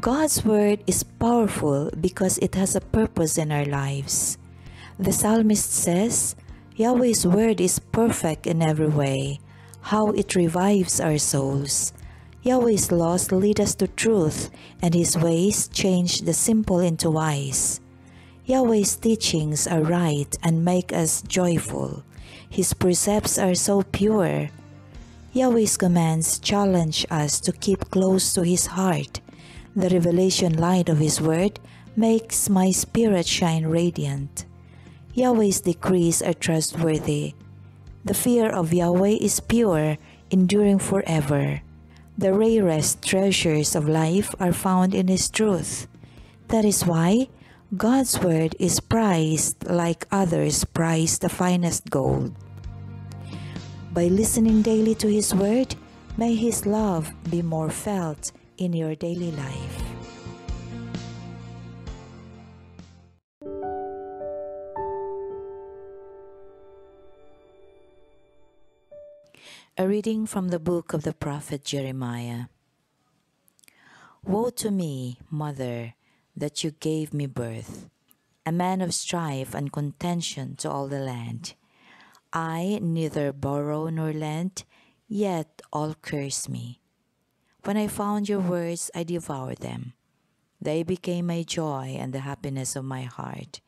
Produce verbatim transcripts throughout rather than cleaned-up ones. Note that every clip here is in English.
God's word is powerful because it has a purpose in our lives. The psalmist says, Yahweh's word is perfect in every way, how it revives our souls. Yahweh's laws lead us to truth, and His ways change the simple into wise. Yahweh's teachings are right and make us joyful. His precepts are so pure. Yahweh's commands challenge us to keep close to His heart. The revelation light of His word makes my spirit shine radiant. Yahweh's decrees are trustworthy. The fear of Yahweh is pure, enduring forever. The rarest treasures of life are found in His truth. That is why God's word is prized like others prize the finest gold. By listening daily to His word, may His love be more felt in your daily life. A reading from the book of the prophet Jeremiah. Woe to me, mother, that you gave me birth, a man of strife and contention to all the land. I neither borrow nor lend, yet all curse me. When I found your words, I devoured them. They became my joy and the happiness of my heart,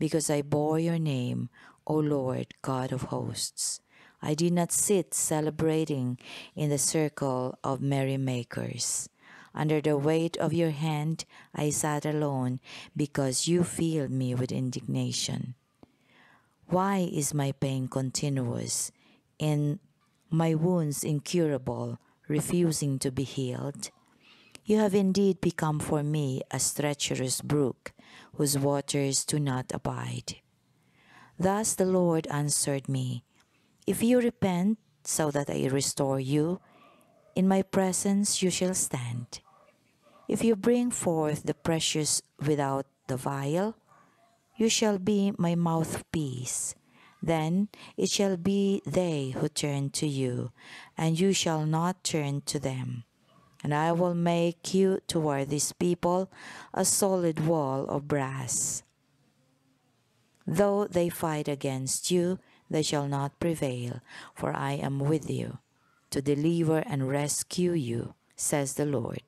because I bore your name, O Lord God of hosts. I did not sit celebrating in the circle of merrymakers. Under the weight of your hand, I sat alone because you filled me with indignation. Why is my pain continuous and my wounds incurable, refusing to be healed? You have indeed become for me a treacherous brook whose waters do not abide. Thus the Lord answered me, If you repent so that I restore you, in my presence you shall stand. If you bring forth the precious without the vial, you shall be my mouthpiece. Then it shall be they who turn to you, and you shall not turn to them. And I will make you toward this people a solid wall of brass. Though they fight against you, they shall not prevail, for I am with you, to deliver and rescue you, says the Lord.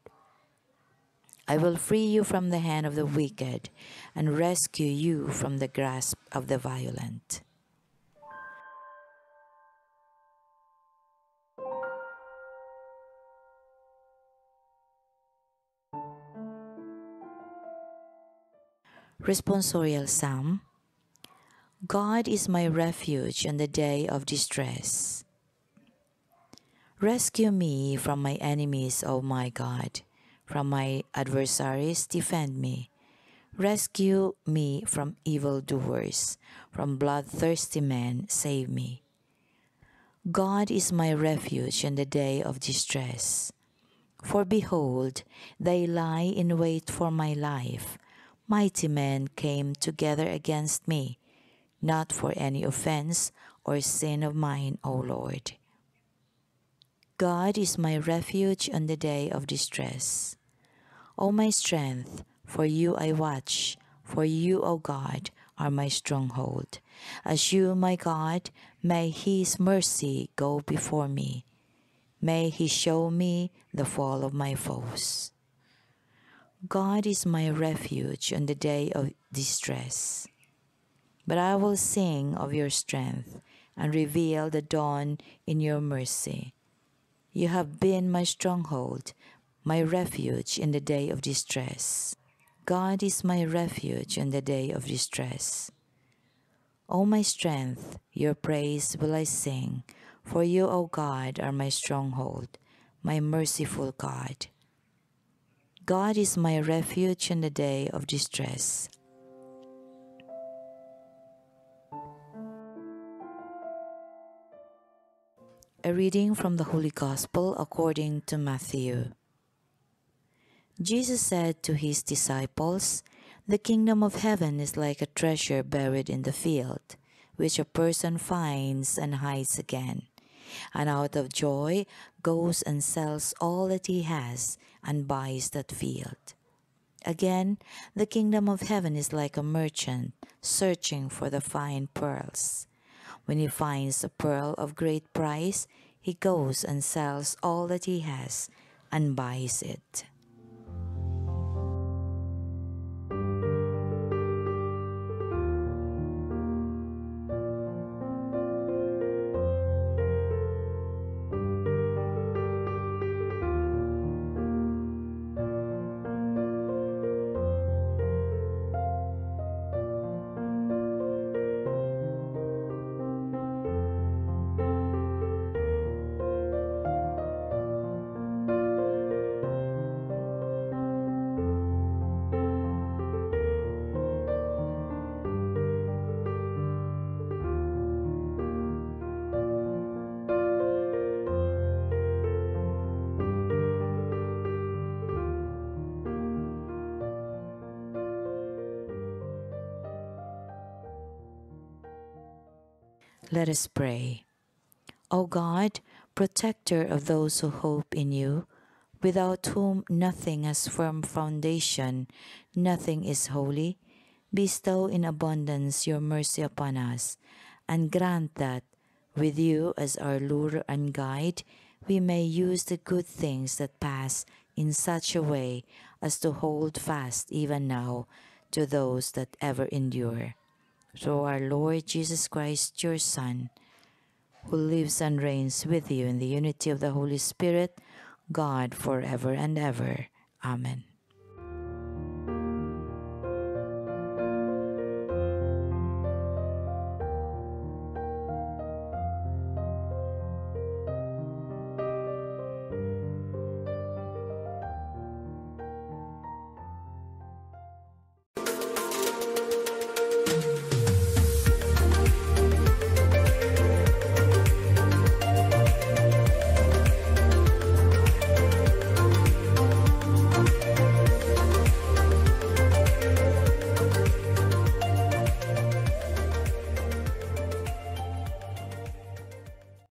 I will free you from the hand of the wicked, and rescue you from the grasp of the violent. Responsorial Psalm. God is my refuge in the day of distress. Rescue me from my enemies, O my God. From my adversaries, defend me. Rescue me from evildoers. From bloodthirsty men, save me. God is my refuge in the day of distress. For behold, they lie in wait for my life. Mighty men came together against me. Not for any offense or sin of mine, O Lord. God is my refuge on the day of distress. O my strength, for you I watch, for you, O God, are my stronghold. As you, my God, may His mercy go before me. May He show me the fall of my foes. God is my refuge on the day of distress. But I will sing of your strength and reveal the dawn in your mercy. You have been my stronghold, my refuge in the day of distress. God is my refuge in the day of distress. O my strength, your praise will I sing, for you, O God, are my stronghold, my merciful God. God is my refuge in the day of distress. A reading from the Holy Gospel according to Matthew. Jesus said to His disciples, The kingdom of heaven is like a treasure buried in the field, which a person finds and hides again, and out of joy goes and sells all that he has and buys that field. Again, the kingdom of heaven is like a merchant searching for the fine pearls. When he finds a pearl of great price, he goes and sells all that he has and buys it. Let us pray. O God, protector of those who hope in you, without whom nothing has firm foundation, nothing is holy, bestow in abundance your mercy upon us, and grant that, with you as our lure and guide, we may use the good things that pass in such a way as to hold fast even now to those that ever endure. Through our Lord Jesus Christ, your Son, who lives and reigns with you in the unity of the Holy Spirit, God, forever and ever. Amen.